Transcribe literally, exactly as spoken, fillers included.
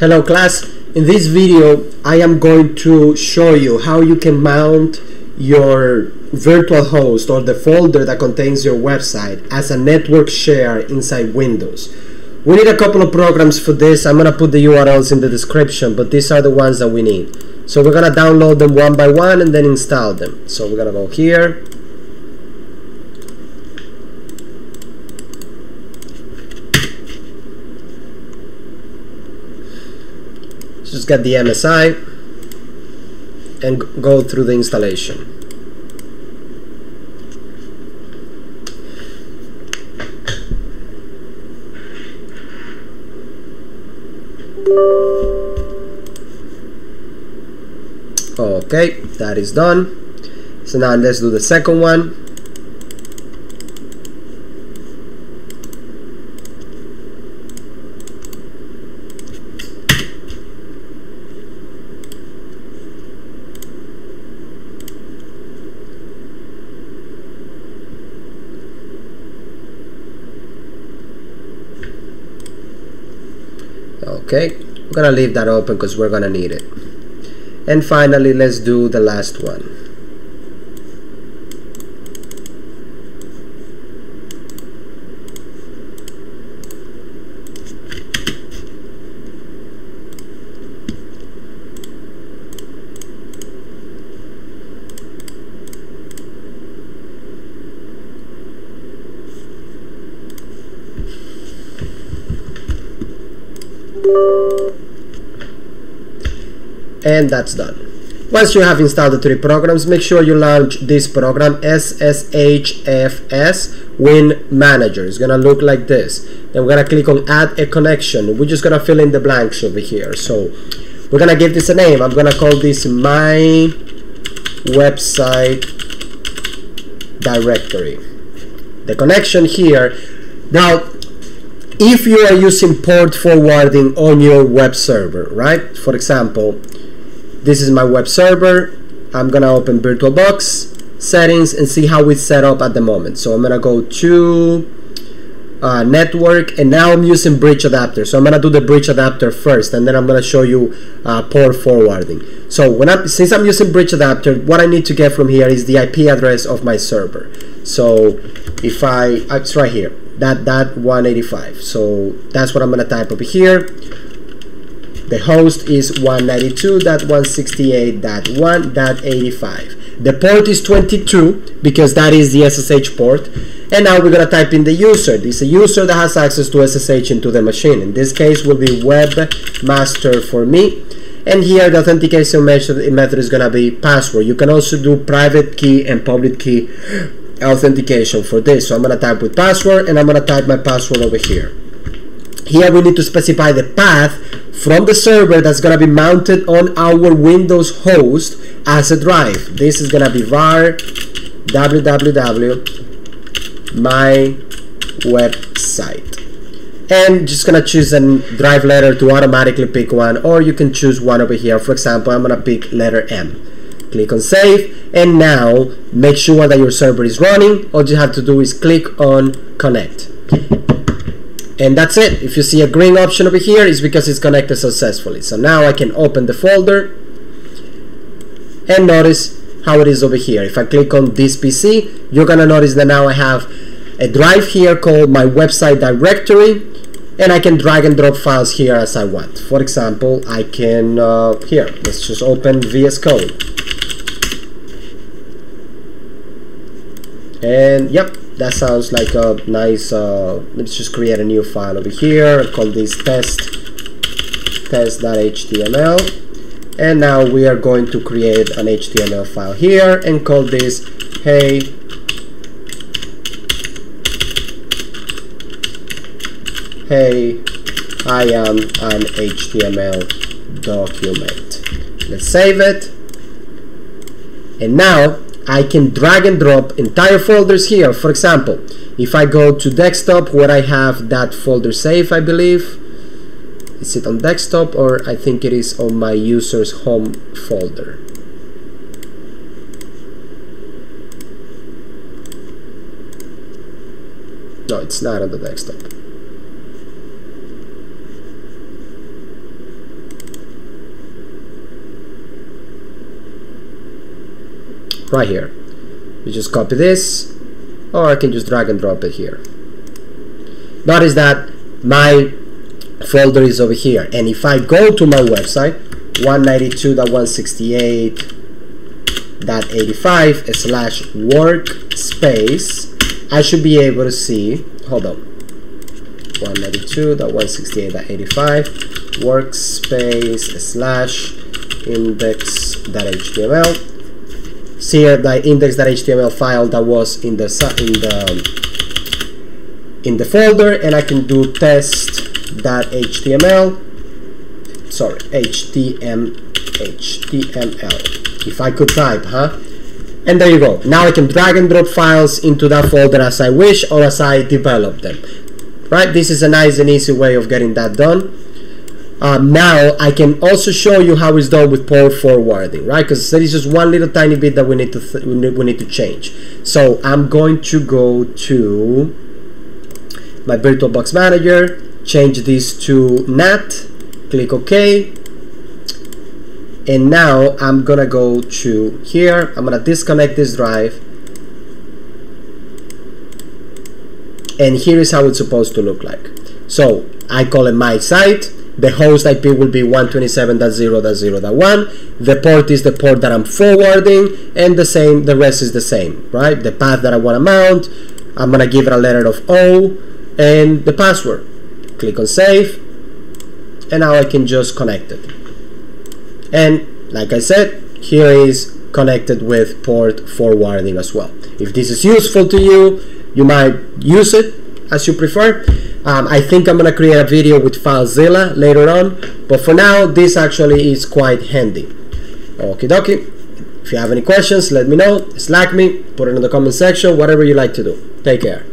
Hello class, in this video I am going to show you how you can mount your virtual host or the folder that contains your website as a network share inside Windows. We need a couple of programs for this. I'm gonna put the U R Ls in the description, but these are the ones that we need. So we're gonna download them one by one and then install them. So we're gonna go here. Just get the M S I and go through the installation. Okay, that is done. So now let's do the second one. Okay, I'm gonna leave that open because we're gonna need it. And finally, let's do the last one. And that's done. Once you have installed the three programs, make sure you launch this program, S S H F S Win Manager. It's gonna look like this. Then we're gonna click on Add a Connection. We're just gonna fill in the blanks over here. So we're gonna give this a name. I'm gonna call this My Website Directory. The connection here. Now, if you are using port forwarding on your web server, right? For example, this is my web server. I'm gonna open VirtualBox settings and see how it's set up at the moment. So I'm gonna go to uh, network, and now I'm using bridge adapter. So I'm gonna do the bridge adapter first, and then I'm gonna show you uh, port forwarding. So when I'm, since I'm using bridge adapter, what I need to get from here is the I P address of my server. So if I, it's right here, that that one eighty-five. So that's what I'm gonna type over here. The host is one ninety-two dot one sixty-eight dot one dot eighty-five. The port is twenty-two because that is the S S H port. And now we're gonna type in the user. This is a user that has access to S S H into the machine. In this case will be webmaster for me. And here the authentication method is gonna be password. You can also do private key and public key authentication for this. So I'm gonna type with password, and I'm gonna type my password over here. Here we need to specify the path from the server that's gonna be mounted on our Windows host as a drive. This is gonna be var www my website, and just gonna choose a drive letter to automatically pick one, or you can choose one over here. For example, I'm gonna pick letter M. Click on save, and now make sure that your server is running. All you have to do is click on connect. And that's it. If you see a green option over here, it's because it's connected successfully. So now I can open the folder and notice how it is over here. If I click on this P C, you're gonna notice that now I have a drive here called my website directory, and I can drag and drop files here as I want. For example, I can, uh, here, let's just open V S Code. And yep, that sounds like a nice, uh, let's just create a new file over here, call this test, test.html, and now we are going to create an H T M L file here and call this, hey, hey, I am an H T M L document. Let's save it, and now I can drag and drop entire folders here. For example, if I go to desktop where I have that folder saved, I believe. Is it on desktop, or I think it is on my user's home folder. No, it's not on the desktop. right here. You just copy this, or I can just drag and drop it here. Notice that my folder is over here, and if I go to my website, one ninety-two dot one sixty-eight dot eighty-five slash workspace, I should be able to see, hold on, one ninety-two dot one sixty-eight dot eighty-five workspace slash index dot H T M L. See here the index dot H T M L file that was in the in the in the folder, and I can do test dot H T M L. Sorry, H T M H T M L. If I could type, huh? And there you go. Now I can drag and drop files into that folder as I wish or as I develop them. Right, this is a nice and easy way of getting that done. Um, now I can also show you how it's done with port forwarding, right? Because there is just one little tiny bit that we need to th we, need, we need to change. So I'm going to go to my VirtualBox Manager, change this to N A T, click OK, and now I'm gonna go to here. I'm gonna disconnect this drive. And here is how it's supposed to look like. So I call it my site. The host I P will be one twenty-seven dot zero dot zero dot one. The port is the port that I'm forwarding, and the same, the rest is the same, right? The path that I want to mount. I'm gonna give it a letter of O and the password. Click on save, and now I can just connect it. And like I said, here is connected with port forwarding as well. If this is useful to you, you might use it as you prefer. Um, I think I'm gonna create a video with FileZilla later on, but for now, this actually is quite handy. Okie dokie. If you have any questions, let me know, Slack me, put it in the comment section, whatever you like to do. Take care.